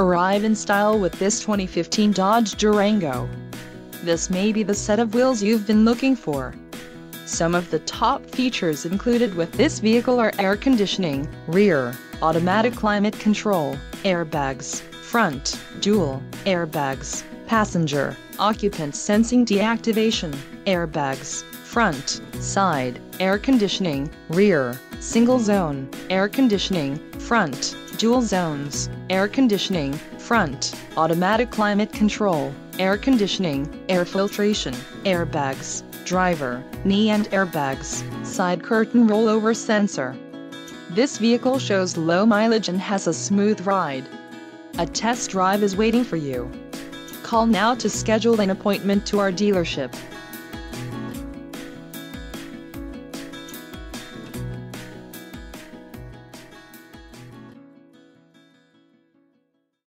Arrive in style with this 2015 Dodge Durango. This may be the set of wheels you've been looking for. Some of the top features included with this vehicle are air conditioning, rear, automatic climate control, airbags, front, dual airbags, passenger, occupant sensing deactivation, airbags, front, side, air conditioning, rear, single zone, air conditioning, front, dual zones, air conditioning, front, automatic climate control, air conditioning, air filtration, airbags, driver, knee and airbags, side curtain rollover sensor. This vehicle shows low mileage and has a smooth ride. A test drive is waiting for you. Call now to schedule an appointment to our dealership.